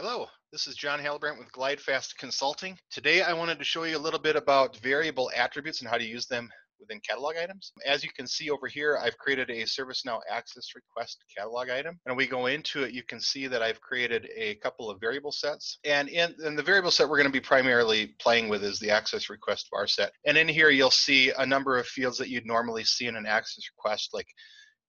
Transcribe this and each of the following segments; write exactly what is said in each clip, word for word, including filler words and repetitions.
Hello, this is John Helebrant with GlideFast Consulting. Today I wanted to show you a little bit about variable attributes and how to use them within catalog items. As you can see over here, I've created a ServiceNow access request catalog item. And we go into it, you can see that I've created a couple of variable sets. And in, in the variable set we're going to be primarily playing with is the access request var set. And in here you'll see a number of fields that you'd normally see in an access request, like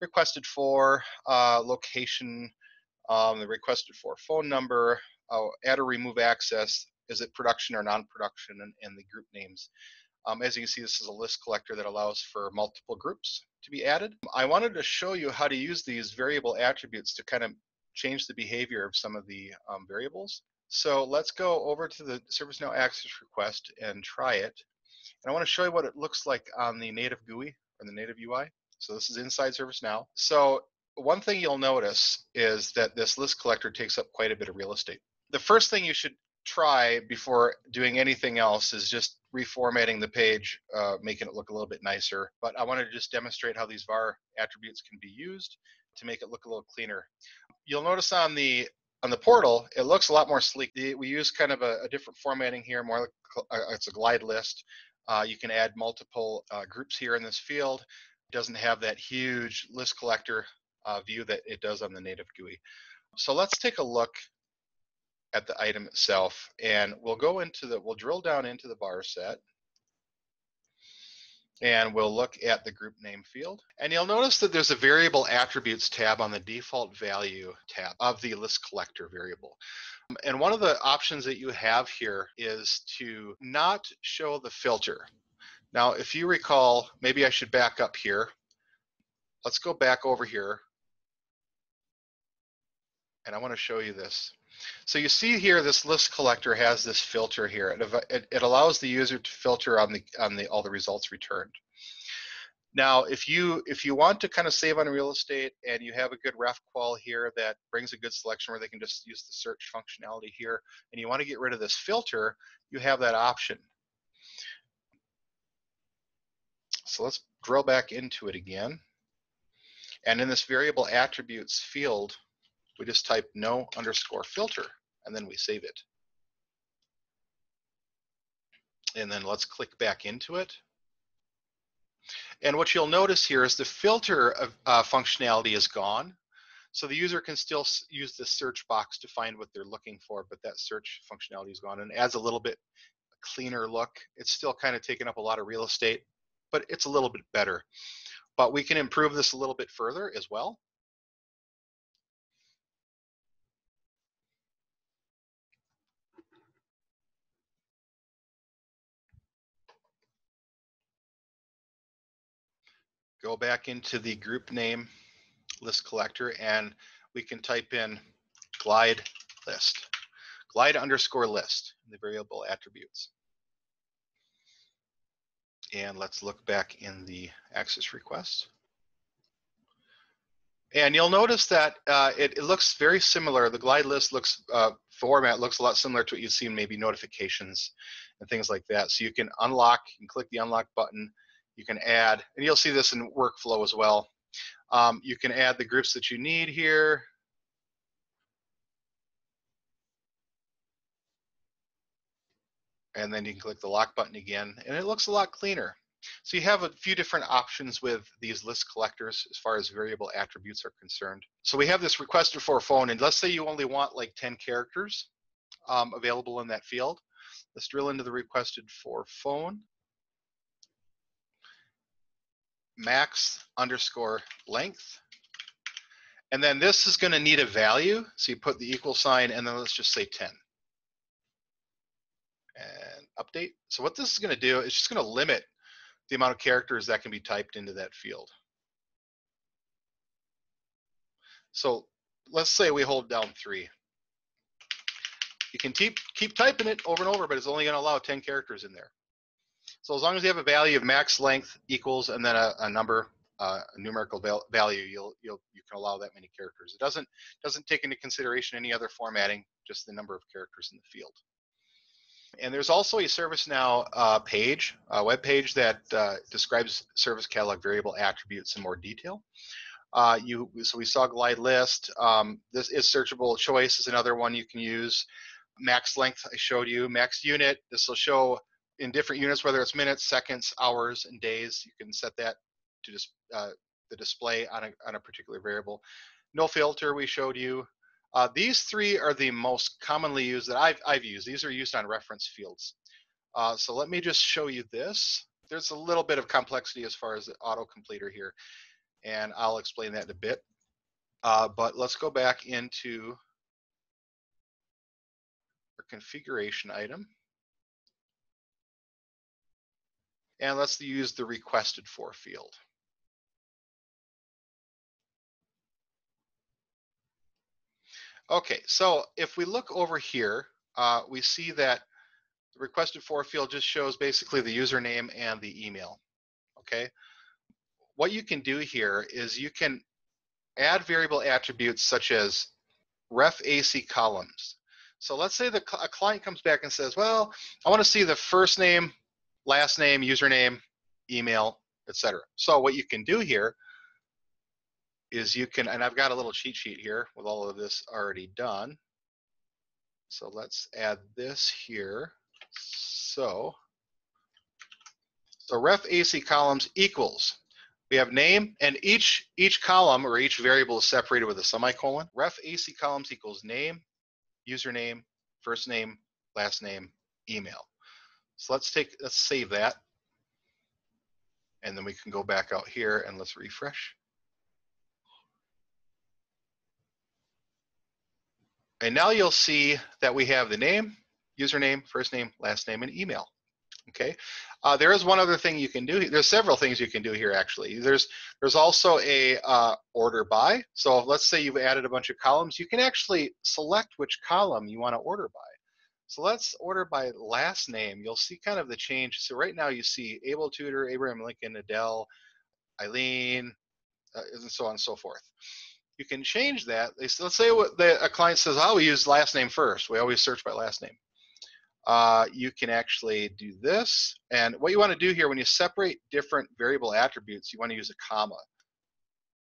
requested for, uh, location, Um, the requested for phone number, uh, add or remove access, is it production or non-production, and, and the group names. Um, as you can see, this is a list collector that allows for multiple groups to be added. I wanted to show you how to use these variable attributes to kind of change the behavior of some of the um, variables. So let's go over to the ServiceNow access request and try it. And I want to show you what it looks like on the native G U I or the native U I. So this is inside ServiceNow. So one thing you'll notice is that this list collector takes up quite a bit of real estate. The first thing you should try before doing anything else is just reformatting the page, uh, making it look a little bit nicer. But I wanted to just demonstrate how these var attributes can be used to make it look a little cleaner. You'll notice on the on the portal, it looks a lot more sleek. We use kind of a, a different formatting here, more like uh, it's a glide list. Uh, you can add multiple uh, groups here in this field. It doesn't have that huge list collector Uh, view that it does on the native G U I. So let's take a look at the item itself, and we'll go into the, we'll drill down into the var set, and we'll look at the group name field. And you'll notice that there's a variable attributes tab on the default value tab of the list collector variable. And one of the options that you have here is to not show the filter. Now, if you recall, maybe I should back up here. Let's go back over here. And I want to show you this. So you see here, this list collector has this filter here. It, it allows the user to filter on the on the all the results returned. Now, if you if you want to kind of save on real estate and you have a good ref qual here that brings a good selection where they can just use the search functionality here, and you want to get rid of this filter, you have that option. So let's drill back into it again. And in this variable attributes field, we just type no underscore filter, and then we save it. And then let's click back into it. And what you'll notice here is the filter uh, functionality is gone. So the user can still use the search box to find what they're looking for, but that search functionality is gone, and adds a little bit cleaner look. It's still kind of taking up a lot of real estate, but it's a little bit better. But we can improve this a little bit further as well. Go back into the group name list collector, and we can type in glide list, glide underscore list, the variable attributes. And let's look back in the access request. And you'll notice that uh, it, it looks very similar. The glide list looks, uh, format looks a lot similar to what you've seen, maybe notifications and things like that. So you can unlock, you can click the unlock button, you can add, and you'll see this in workflow as well. Um, you can add the groups that you need here. And then you can click the lock button again, and it looks a lot cleaner. So you have a few different options with these list collectors as far as variable attributes are concerned. So we have this requested for phone, and let's say you only want like ten characters um, available in that field. Let's drill into the requested for phone. Max underscore length. And then this is going to need a value. So you put the equal sign, and then let's just say ten. And update. So what this is going to do is just going to limit the amount of characters that can be typed into that field. So let's say we hold down three. You can keep, keep typing it over and over, but it's only going to allow ten characters in there. So as long as you have a value of max length equals and then a, a number, uh, a numerical val value, you'll, you'll, you can allow that many characters. It doesn't, doesn't take into consideration any other formatting, just the number of characters in the field. And there's also a ServiceNow uh, page, a web page that uh, describes service catalog variable attributes in more detail. Uh, you so we saw GlideList. Um, this is searchable choice is another one you can use. MaxLength I showed you. MaxUnit. This will show in different units, whether it's minutes, seconds, hours, and days. You can set that to just uh, the display on a on a particular variable. No filter we showed you. Uh, these three are the most commonly used that I've I've used. These are used on reference fields. Uh, so let me just show you this. There's a little bit of complexity as far as the autocompleter here, and I'll explain that in a bit. Uh, but let's go back into our configuration item. And let's use the requested for field. Okay, so if we look over here, uh, we see that the requested for field just shows basically the username and the email. Okay, what you can do here is you can add variable attributes such as ref A C columns. So let's say the a client comes back and says, well, I want to see the first name, last name, username, email, et cetera. So what you can do here is you can, and I've got a little cheat sheet here with all of this already done. So let's add this here. So, so ref A C columns equals, we have name, and each each column or each variable is separated with a semicolon. ref A C columns equals name, username, first name, last name, email. So let's take, let's save that. And then we can go back out here and let's refresh. And now you'll see that we have the name, username, first name, last name, and email. Okay, uh, there is one other thing you can do. There's several things you can do here actually. There's there's also a uh, order by. So let's say you've added a bunch of columns. You can actually select which column you want to order by. So let's order by last name. You'll see kind of the change. So right now you see Abel Tudor, Abraham Lincoln, Adele, Eileen, uh, and so on and so forth. You can change that. Let's say what the, a client says, oh, we use last name first. We always search by last name. Uh, you can actually do this. And what you want to do here, when you separate different variable attributes, you want to use a comma.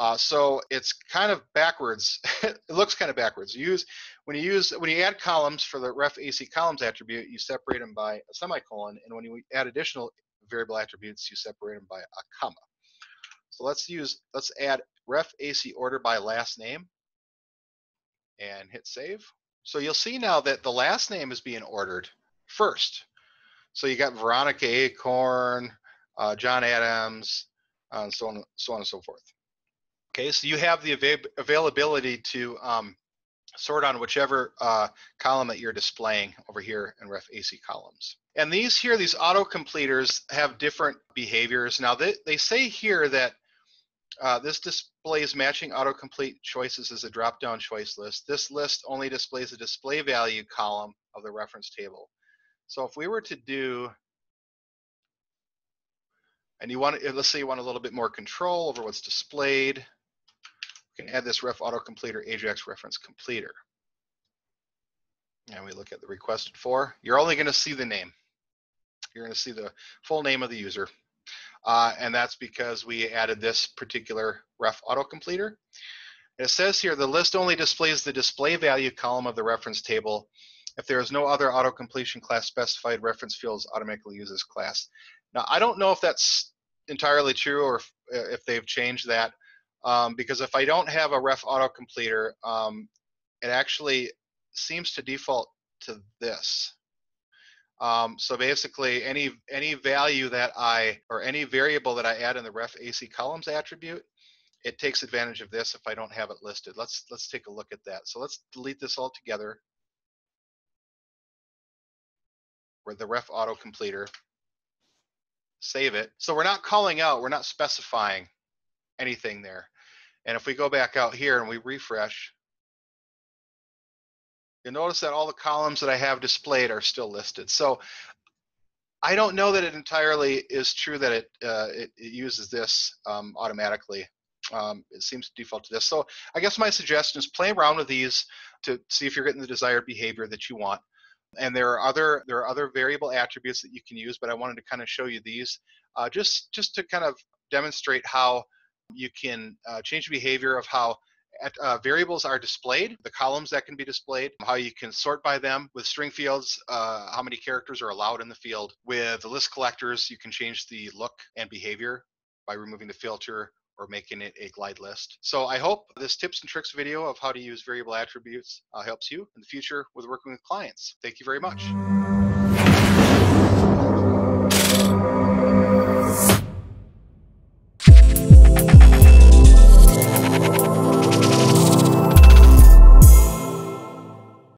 Uh, so it's kind of backwards. It looks kind of backwards. You use, when, you use, when you add columns for the ref A C columns attribute, you separate them by a semicolon. And when you add additional variable attributes, you separate them by a comma. So let's use, let's add ref A C order by last name and hit save. So you'll see now that the last name is being ordered first. So you got Veronica Acorn, uh, John Adams, uh, and so on, so on and so forth. Okay, so you have the avail availability to um, sort on whichever uh, column that you're displaying over here in ref A C columns. And these here, these autocompleters have different behaviors. Now they, they say here that Uh, this displays matching autocomplete choices as a drop-down choice list. This list only displays the display value column of the reference table. So if we were to do, and you want, let's say you want a little bit more control over what's displayed, we can add this ref autocompleter Ajax reference completer. And we look at the requested for. You're only going to see the name. You're going to see the full name of the user. Uh, and that's because we added this particular ref autocompleter. It says here the list only displays the display value column of the reference table. If there is no other autocompletion class specified, reference fields automatically use this class. Now I don't know if that's entirely true or if, if they've changed that, um, because if I don't have a ref autocompleter, um, it actually seems to default to this. Um, so basically, any any value that I or any variable that I add in the ref A C columns attribute, it takes advantage of this if I don't have it listed. Let's let's take a look at that. So let's delete this all together. With the ref autocompleter, save it. So we're not calling out, we're not specifying anything there. And if we go back out here and we refresh, you'll notice that all the columns that I have displayed are still listed. So I don't know that it entirely is true that it, uh, it, it uses this um, automatically. Um, it seems to default to this. So I guess my suggestion is play around with these to see if you're getting the desired behavior that you want. And there are other there are other variable attributes that you can use, but I wanted to kind of show you these uh, just just to kind of demonstrate how You can uh, change the behavior of how At, uh, variables are displayed, the columns that can be displayed, how you can sort by them with string fields, uh, how many characters are allowed in the field. With the list collectors, you can change the look and behavior by removing the filter or making it a glide list. So I hope this tips and tricks video of how to use variable attributes uh, helps you in the future with working with clients. Thank you very much.